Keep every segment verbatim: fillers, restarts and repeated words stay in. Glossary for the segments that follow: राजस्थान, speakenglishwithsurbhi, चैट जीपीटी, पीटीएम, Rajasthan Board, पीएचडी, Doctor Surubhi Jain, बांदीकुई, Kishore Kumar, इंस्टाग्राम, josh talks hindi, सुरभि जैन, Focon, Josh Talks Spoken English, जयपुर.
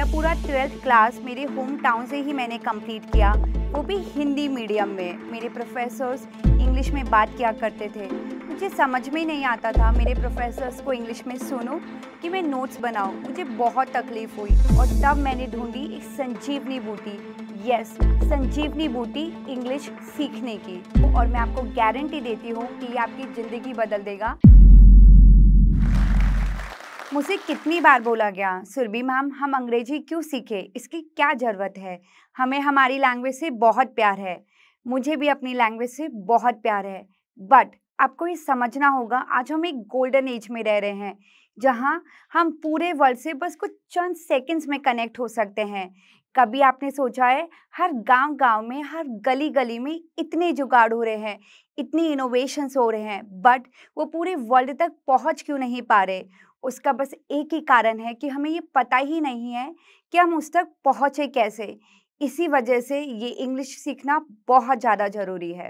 मेरा पूरा twelfth class मेरे होम टाउन से ही मैंने कंप्लीट किया, वो भी हिंदी मीडियम में। मेरे प्रोफेसर्स इंग्लिश में बात किया करते थे, मुझे समझ में नहीं आता था मेरे प्रोफेसर्स को इंग्लिश में सुनूं कि मैं नोट्स बनाऊं। मुझे बहुत तकलीफ हुई और तब मैंने ढूंढी एक संजीवनी बूटी, यस संजीवनी बूटी इंग्लिश सीखने की, और मैं आपको गारंटी देती हूँ कि ये आपकी ज़िंदगी बदल देगा। मुझे कितनी बार बोला गया, सुरभि मैम हम अंग्रेजी क्यों सीखे, इसकी क्या ज़रूरत है, हमें हमारी लैंग्वेज से बहुत प्यार है। मुझे भी अपनी लैंग्वेज से बहुत प्यार है, बट आपको ये समझना होगा आज हम एक गोल्डन एज में रह रहे हैं जहाँ हम पूरे वर्ल्ड से बस कुछ चंद सेकंड्स में कनेक्ट हो सकते हैं। कभी आपने सोचा है हर गांव गांव में, हर गली गली में इतने जुगाड़ हो रहे हैं, इतनी इनोवेशंस हो रहे हैं, बट वो पूरे वर्ल्ड तक पहुंच क्यों नहीं पा रहे? उसका बस एक ही कारण है कि हमें ये पता ही नहीं है कि हम उस तक पहुँचे कैसे। इसी वजह से ये इंग्लिश सीखना बहुत ज़्यादा ज़रूरी है।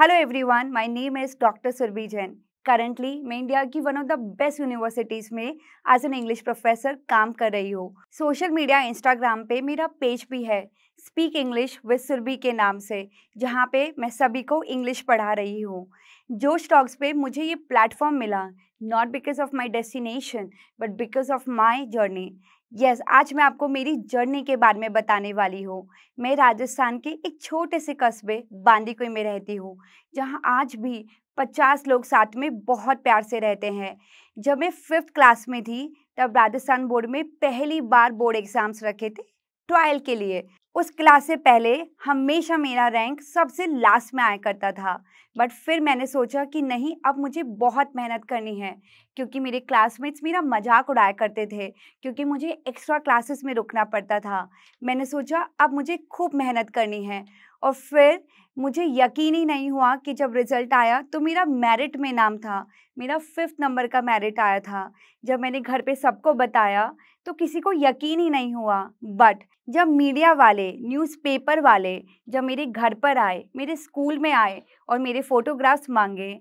Hello everyone, my name is doctor सुरभि जैन। Currently मैं इंडिया की one of the best universities में एज एन इंग्लिश प्रोफेसर काम कर रही हूँ। सोशल मीडिया इंस्टाग्राम पे मेरा पेज भी है स्पीक इंग्लिश विद सुरभि के नाम से, जहाँ पे मैं सभी को इंग्लिश पढ़ा रही हूँ। जोश टॉक्स पे मुझे ये प्लेटफॉर्म मिला not because of my destination but because of my journey. Yes yes, आज मैं आपको मेरी जर्नी के बारे में बताने वाली हूँ। मैं राजस्थान के एक छोटे से कस्बे बांदीकुई में रहती हूँ, जहाँ आज भी पचास लोग साथ में बहुत प्यार से रहते हैं। जब मैं फिफ्थ क्लास में थी तब राजस्थान बोर्ड में पहली बार बोर्ड एग्ज़ाम्स रखे थे ट्रायल के लिए। उस क्लास से पहले हमेशा मेरा रैंक सबसे लास्ट में आया करता था, बट फिर मैंने सोचा कि नहीं, अब मुझे बहुत मेहनत करनी है, क्योंकि मेरे क्लासमेट्स मेरा मजाक उड़ाया करते थे, क्योंकि मुझे एक्स्ट्रा क्लासेस में रुकना पड़ता था। मैंने सोचा अब मुझे खूब मेहनत करनी है, और फिर मुझे यकीन ही नहीं हुआ कि जब रिज़ल्ट आया तो मेरा मेरिट में नाम था, मेरा फिफ्थ नंबर का मेरिट आया था। जब मैंने घर पे सबको बताया तो किसी को यकीन ही नहीं हुआ, बट जब मीडिया वाले, न्यूज़पेपर वाले जब मेरे घर पर आए, मेरे स्कूल में आए और मेरे फ़ोटोग्राफ्स मांगे,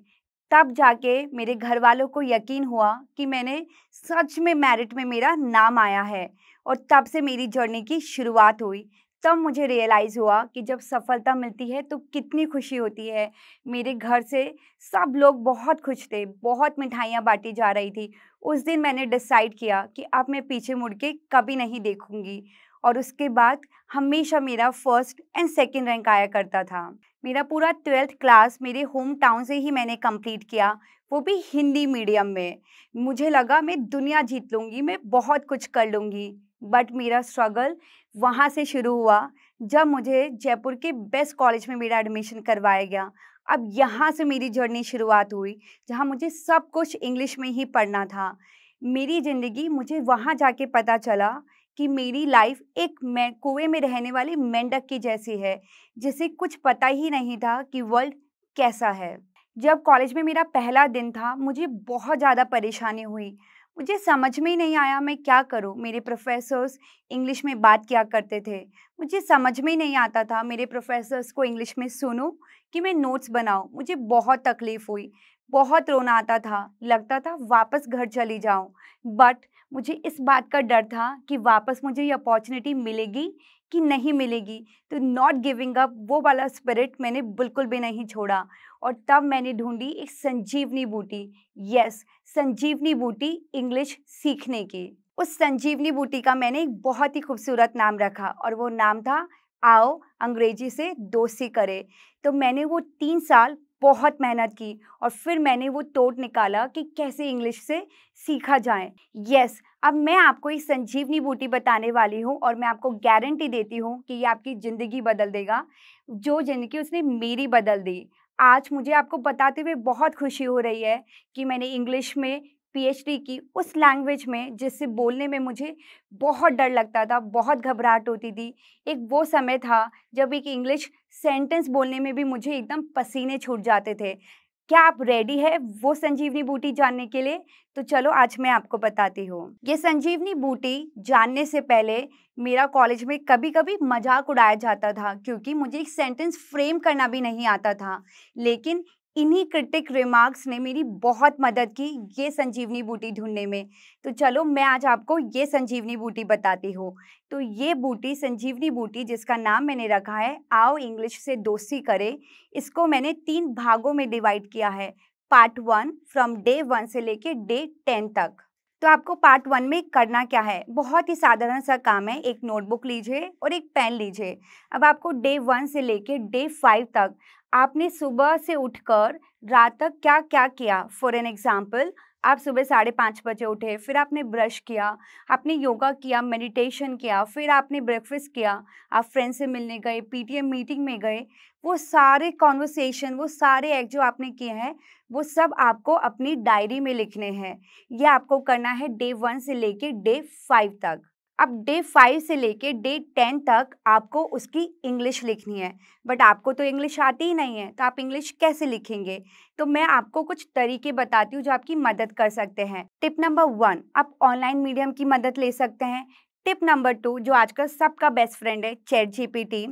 तब जाके मेरे घर वालों को यकीन हुआ कि मैंने सच में मेरिट में मेरा नाम आया है। और तब से मेरी जर्नी की शुरुआत हुई। तब मुझे रियलाइज़ हुआ कि जब सफलता मिलती है तो कितनी खुशी होती है। मेरे घर से सब लोग बहुत खुश थे, बहुत मिठाइयाँ बाँटी जा रही थी। उस दिन मैंने डिसाइड किया कि अब मैं पीछे मुड़ के कभी नहीं देखूँगी, और उसके बाद हमेशा मेरा फर्स्ट एंड सेकंड रैंक आया करता था। मेरा पूरा ट्वेल्थ क्लास मेरे होम टाउन से ही मैंने कंप्लीट किया, वो भी हिंदी मीडियम में। मुझे लगा मैं दुनिया जीत लूँगी, मैं बहुत कुछ कर लूँगी, बट मेरा स्ट्रगल वहाँ से शुरू हुआ जब मुझे जयपुर के बेस्ट कॉलेज में मेरा एडमिशन करवाया गया। अब यहाँ से मेरी जर्नी शुरुआत हुई, जहाँ मुझे सब कुछ इंग्लिश में ही पढ़ना था। मेरी ज़िंदगी, मुझे वहाँ जाके पता चला कि मेरी लाइफ एक मैं कुएं में रहने वाली मेंढक की जैसी है, जिसे कुछ पता ही नहीं था कि वर्ल्ड कैसा है। जब कॉलेज में मेरा पहला दिन था, मुझे बहुत ज़्यादा परेशानी हुई। मुझे समझ में ही नहीं आया मैं क्या करूं। मेरे प्रोफेसर्स इंग्लिश में बात किया करते थे, मुझे समझ में नहीं आता था मेरे प्रोफेसर्स को इंग्लिश में सुनूं कि मैं नोट्स बनाऊं। मुझे बहुत तकलीफ़ हुई, बहुत रोना आता था, लगता था वापस घर चली जाऊं, बट मुझे इस बात का डर था कि वापस मुझे ये अपॉर्चुनिटी मिलेगी कि नहीं मिलेगी। तो नॉट गिविंग अप वो वाला स्पिरिट मैंने बिल्कुल भी नहीं छोड़ा, और तब मैंने ढूंढी एक संजीवनी बूटी, यस संजीवनी बूटी इंग्लिश सीखने की। उस संजीवनी बूटी का मैंने एक बहुत ही खूबसूरत नाम रखा, और वो नाम था आओ अंग्रेजी से दोस्ती करे। तो मैंने वो तीन साल बहुत मेहनत की, और फिर मैंने वो टोट निकाला कि कैसे इंग्लिश से सीखा जाए। यस yes, अब मैं आपको इस संजीवनी बूटी बताने वाली हूँ, और मैं आपको गारंटी देती हूँ कि ये आपकी ज़िंदगी बदल देगा, जो ज़िंदगी उसने मेरी बदल दी। आज मुझे आपको बताते हुए बहुत खुशी हो रही है कि मैंने इंग्लिश में पीएचडी की, उस लैंग्वेज में जिससे बोलने में मुझे बहुत डर लगता था, बहुत घबराहट होती थी। एक वो समय था जब एक इंग्लिश सेंटेंस बोलने में भी मुझे एकदम पसीने छूट जाते थे। क्या आप रेडी है वो संजीवनी बूटी जानने के लिए? तो चलो आज मैं आपको बताती हूँ। ये संजीवनी बूटी जानने से पहले मेरा कॉलेज में कभी कभी मजाक उड़ाया जाता था, क्योंकि मुझे एक सेंटेंस फ्रेम करना भी नहीं आता था, लेकिन इन्हीं क्रिटिक रिमार्क्स ने मेरी बहुत मदद की ये संजीवनी बूटी ढूंढने में। तो चलो मैं आज आपको ये संजीवनी बूटी बताती हूँ। तो ये बूटी संजीवनी बूटी जिसका नाम मैंने रखा है आओ इंग्लिश से दोस्ती करें, इसको मैंने तीन भागों में डिवाइड किया है, part one from day one से लेके डे टेन तक। तो आपको पार्ट वन में करना क्या है, बहुत ही साधारण सा काम है। एक नोटबुक लीजिए और एक पेन लीजिए। अब आपको डे वन से लेके डे फाइव तक आपने सुबह से उठकर रात तक क्या क्या किया। फॉर एन एग्जाम्पल, आप सुबह साढ़े पाँच बजे उठे, फिर आपने ब्रश किया, आपने योगा किया, मेडिटेशन किया, फिर आपने ब्रेकफास्ट किया, आप फ्रेंड से मिलने गए, पीटीएम मीटिंग में गए। वो सारे कॉन्वर्सेशन, वो सारे एक्ट जो आपने किए हैं वो सब आपको अपनी डायरी में लिखने हैं। ये आपको करना है डे वन से लेके डे फाइव तक। अब डे फाइव से लेके डे टेन तक आपको उसकी इंग्लिश लिखनी है, बट आपको तो इंग्लिश आती ही नहीं है, तो आप इंग्लिश कैसे लिखेंगे। तो मैं आपको कुछ तरीके बताती हूँ जो आपकी मदद कर सकते हैं। टिप नंबर वन, आप ऑनलाइन मीडियम की मदद ले सकते हैं। टिप नंबर टू, जो आजकल सबका बेस्ट फ्रेंड है, चैट जीपीटी।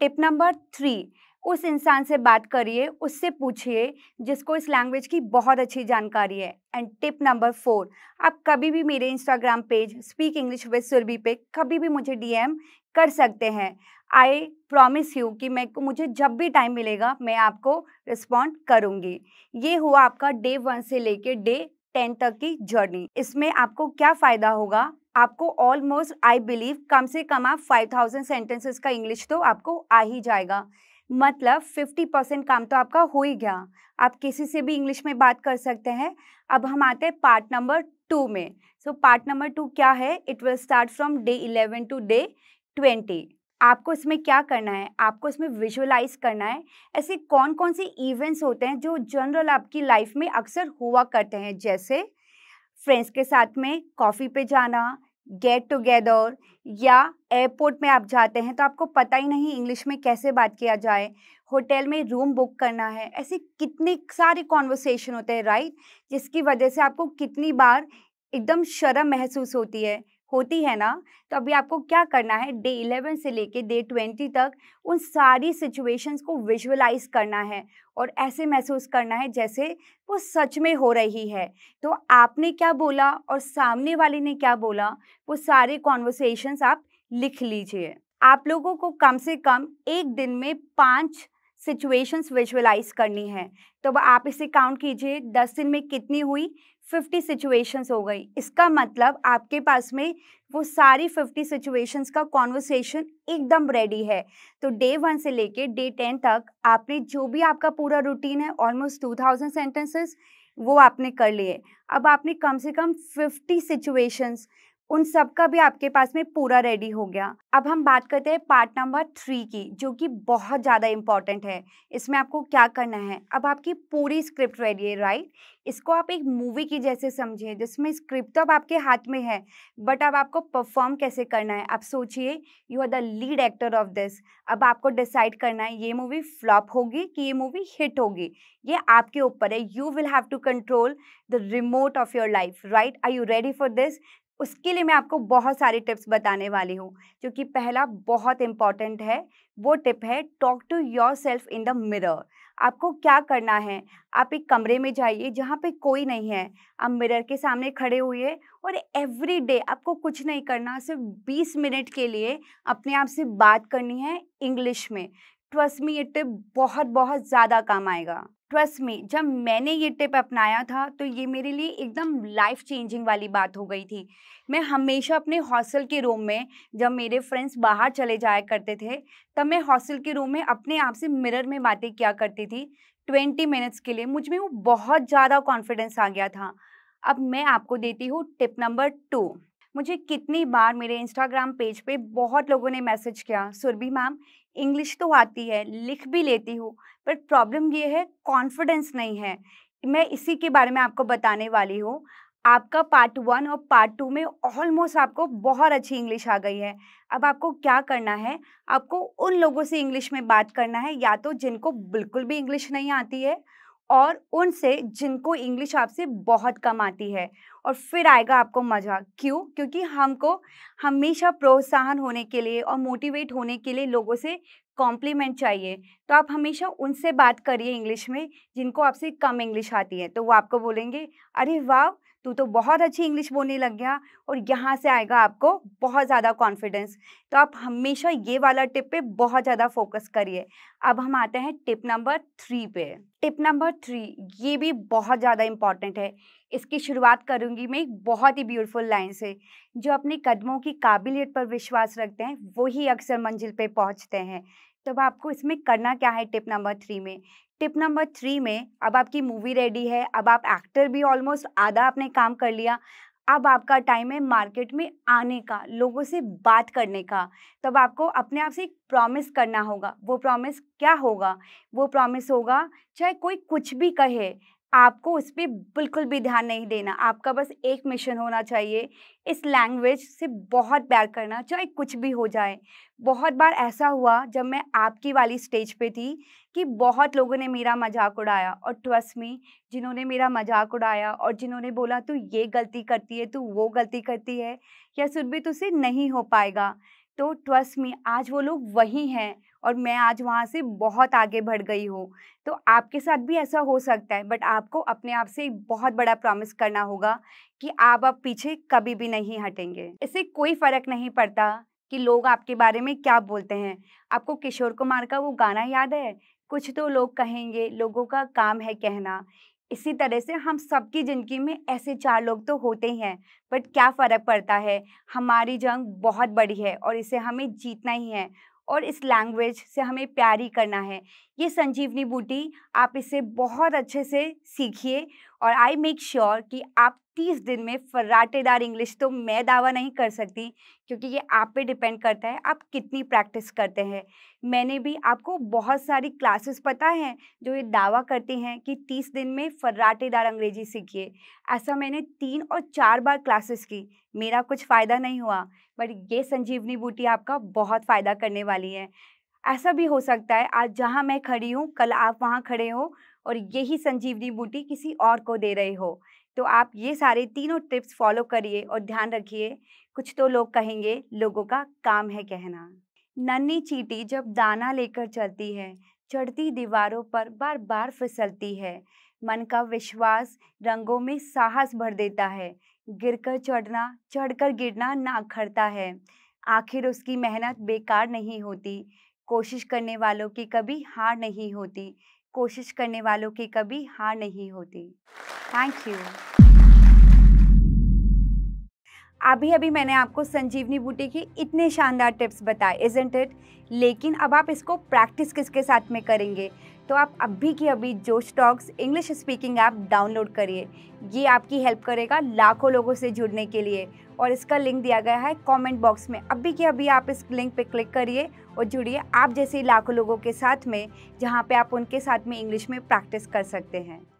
Tip number three, उस इंसान से बात करिए, उससे पूछिए जिसको इस लैंग्वेज की बहुत अच्छी जानकारी है। एंड टिप नंबर फोर, आप कभी भी मेरे इंस्टाग्राम page speak English with Surabhi पे कभी भी मुझे डीएम कर सकते हैं। आई प्रॉमिस यू कि मैं मुझे जब भी टाइम मिलेगा मैं आपको रिस्पॉन्ड करूँगी। ये हुआ आपका डे वन से लेके डे टेन तक की जर्नी। इसमें आपको क्या फ़ायदा होगा, आपको ऑलमोस्ट आई बिलीव कम से कम आप फाइव थाउजेंड सेंटेंसेस का इंग्लिश तो आपको आ ही जाएगा। मतलब फिफ्टी परसेंट काम तो आपका हो ही गया, आप किसी से भी इंग्लिश में बात कर सकते हैं। अब हम आते हैं पार्ट नंबर टू में। सो पार्ट नंबर टू क्या है, it will start from day eleven to day twenty. आपको इसमें क्या करना है, आपको इसमें विजुअलाइज करना है ऐसे कौन कौन से इवेंट्स होते हैं जो जनरल आपकी लाइफ में अक्सर हुआ करते हैं, जैसे फ्रेंड्स के साथ में कॉफ़ी पे जाना, गेट टुगेदर, या एयरपोर्ट में आप जाते हैं तो आपको पता ही नहीं इंग्लिश में कैसे बात किया जाए, होटल में रूम बुक करना है। ऐसे कितने सारे कॉन्वर्सेशन होते हैं, राइट, जिसकी वजह से आपको कितनी बार एकदम शर्म महसूस होती है होती है ना। तो अभी आपको क्या करना है, डे इलेवन से लेके डे ट्वेंटी तक उन सारी सिचुएशंस को विजुअलाइज करना है और ऐसे महसूस करना है जैसे वो सच में हो रही है। तो आपने क्या बोला और सामने वाले ने क्या बोला, वो सारे कॉन्वर्सेशंस आप लिख लीजिए। आप लोगों को कम से कम एक दिन में पाँच सिचुएशंस विजुअलाइज करनी है। तो आप इसे काउंट कीजिए, दस दिन में कितनी हुई, फिफ्टी सिचुएशंस हो गई। इसका मतलब आपके पास में वो सारी फिफ्टी सिचुएशंस का कॉन्वर्सेशन एकदम रेडी है। तो डे वन से लेके डे टेन तक आपने जो भी आपका पूरा रूटीन है, ऑलमोस्ट टू थाउजेंड सेंटेंसेस वो आपने कर लिए। अब आपने कम से कम फिफ्टी सिचुएशंस, उन सब का भी आपके पास में पूरा रेडी हो गया। अब हम बात करते हैं पार्ट नंबर थ्री की, जो कि बहुत ज़्यादा इम्पॉर्टेंट है। इसमें आपको क्या करना है, अब आपकी पूरी स्क्रिप्ट रेडी है, राइट। इसको आप एक मूवी की जैसे समझिए जिसमें स्क्रिप्ट तो अब आपके हाथ में है, बट अब आपको परफॉर्म कैसे करना है। आप सोचिए you are the lead actor of this. अब आपको डिसाइड करना है ये मूवी फ्लॉप होगी कि ये मूवी हिट होगी, ये आपके ऊपर है। You will have to control the remote of your life, right. Are you ready for this? उसके लिए मैं आपको बहुत सारे टिप्स बताने वाली हूँ, जो कि पहला बहुत इम्पॉर्टेंट है। वो टिप है talk to yourself in the mirror. आपको क्या करना है, आप एक कमरे में जाइए जहाँ पे कोई नहीं है, आप मिरर के सामने खड़े हुए और एवरी डे आपको कुछ नहीं करना, सिर्फ बीस मिनट के लिए अपने आप से बात करनी है इंग्लिश में। ट्रस्ट मी, ये टिप बहुत बहुत ज़्यादा काम आएगा। ट्रस्ट मी, जब मैंने ये टिप अपनाया था तो ये मेरे लिए एकदम लाइफ चेंजिंग वाली बात हो गई थी। मैं हमेशा अपने हॉस्टल के रूम में, जब मेरे फ्रेंड्स बाहर चले जाया करते थे तब मैं हॉस्टल के रूम में अपने आप से मिरर में बातें किया करती थी ट्वेंटी मिनट्स के लिए। मुझ में वो बहुत ज़्यादा कॉन्फिडेंस आ गया था। अब मैं आपको देती हूँ टिप नंबर टू। मुझे कितनी बार मेरे इंस्टाग्राम पेज पे बहुत लोगों ने मैसेज किया, सुरभि मैम इंग्लिश तो आती है, लिख भी लेती हूँ, पर प्रॉब्लम ये है कॉन्फिडेंस नहीं है। मैं इसी के बारे में आपको बताने वाली हूँ। आपका पार्ट वन और पार्ट टू में ऑलमोस्ट आपको बहुत अच्छी इंग्लिश आ गई है। अब आपको क्या करना है, आपको उन लोगों से इंग्लिश में बात करना है या तो जिनको बिल्कुल भी इंग्लिश नहीं आती है, और उनसे जिनको इंग्लिश आपसे बहुत कम आती है। और फिर आएगा आपको मज़ा। क्यों? क्योंकि हमको हमेशा प्रोत्साहन होने के लिए और मोटिवेट होने के लिए लोगों से कॉम्प्लीमेंट चाहिए। तो आप हमेशा उनसे बात करिए इंग्लिश में जिनको आपसे कम इंग्लिश आती है, तो वो आपको बोलेंगे अरे वाह तू तो बहुत अच्छी इंग्लिश बोलने लग गया, और यहाँ से आएगा आपको बहुत ज़्यादा कॉन्फिडेंस। तो आप हमेशा ये वाला टिप पे बहुत ज़्यादा फोकस करिए। अब हम आते हैं टिप नंबर थ्री पे। टिप नंबर थ्री ये भी बहुत ज़्यादा इम्पॉर्टेंट है। इसकी शुरुआत करूँगी मैं एक बहुत ही ब्यूटीफुल लाइन से, जो अपने कदमों की काबिलियत पर विश्वास रखते हैं वही अक्सर मंजिल पर पहुँचते हैं। तो अब आपको इसमें करना क्या है टिप नंबर थ्री में? टिप नंबर थ्री में अब आपकी मूवी रेडी है, अब आप एक्टर भी ऑलमोस्ट आधा आपने काम कर लिया, अब आपका टाइम है मार्केट में आने का, लोगों से बात करने का। तब आपको अपने आप से एक प्रॉमिस करना होगा। वो प्रॉमिस क्या होगा? वो प्रॉमिस होगा चाहे कोई कुछ भी कहे आपको उस पर बिल्कुल भी ध्यान नहीं देना। आपका बस एक मिशन होना चाहिए, इस लैंग्वेज से बहुत प्यार करना चाहे कुछ भी हो जाए। बहुत बार ऐसा हुआ जब मैं आपकी वाली स्टेज पे थी कि बहुत लोगों ने मेरा मजाक उड़ाया, और ट्रस्ट मी जिन्होंने मेरा मजाक उड़ाया और जिन्होंने बोला तू ये गलती करती है, तू वो गलती करती है, या सुरभि तुझसे नहीं हो पाएगा, तो ट्रस्ट मी आज वो लोग वही हैं और मैं आज वहाँ से बहुत आगे बढ़ गई हूँ। तो आपके साथ भी ऐसा हो सकता है, बट आपको अपने आप से एक बहुत बड़ा प्रॉमिस करना होगा कि आप अब पीछे कभी भी नहीं हटेंगे। इससे कोई फ़र्क नहीं पड़ता कि लोग आपके बारे में क्या बोलते हैं। आपको किशोर कुमार का वो गाना याद है, कुछ तो लोग कहेंगे, लोगों का काम है कहना। इसी तरह से हम सबकी ज़िंदगी में ऐसे चार लोग तो होते ही हैं, बट क्या फ़र्क पड़ता है। हमारी जंग बहुत बड़ी है और इसे हमें जीतना ही है, और इस लैंग्वेज से हमें प्यार ही करना है। ये संजीवनी बूटी, आप इसे बहुत अच्छे से सीखिए, और आई मेक श्योर कि आप तीस दिन में फर्राटेदार इंग्लिश तो मैं दावा नहीं कर सकती, क्योंकि ये आप पे डिपेंड करता है आप कितनी प्रैक्टिस करते हैं। मैंने भी आपको बहुत सारी क्लासेस पता हैं जो ये दावा करती हैं कि तीस दिन में फर्राटेदार अंग्रेजी सीखिए। ऐसा मैंने तीन और चार बार क्लासेस की, मेरा कुछ फ़ायदा नहीं हुआ, बट ये संजीवनी बूटी आपका बहुत फ़ायदा करने वाली है। ऐसा भी हो सकता है आज जहाँ मैं खड़ी हूँ कल आप वहाँ खड़े हो और यही संजीवनी बूटी किसी और को दे रहे हो। तो आप ये सारे तीनों टिप्स फॉलो करिए और ध्यान रखिए, कुछ तो लोग कहेंगे, लोगों का काम है कहना। नन्ही चींटी जब दाना लेकर चलती है, चढ़ती दीवारों पर बार बार फिसलती है, मन का विश्वास रंगों में साहस भर देता है, गिरकर चढ़ना, चढ़कर गिरना ना खड़ता है, आखिर उसकी मेहनत बेकार नहीं होती, कोशिश करने वालों की कभी हार नहीं होती, कोशिश करने वालों की कभी हार नहीं होती। Thank you. अभी अभी मैंने आपको संजीवनी बूटी के इतने शानदार टिप्स बताए, इजंट इट? लेकिन अब आप इसको प्रैक्टिस किसके साथ में करेंगे? तो आप अभी की अभी Josh talks English speaking app download करिए। ये आपकी हेल्प करेगा लाखों लोगों से जुड़ने के लिए, और इसका लिंक दिया गया है कमेंट बॉक्स में। अभी की अभी आप इस लिंक पे क्लिक करिए और जुड़िए आप जैसे लाखों लोगों के साथ में, जहाँ पे आप उनके साथ में इंग्लिश में प्रैक्टिस कर सकते हैं।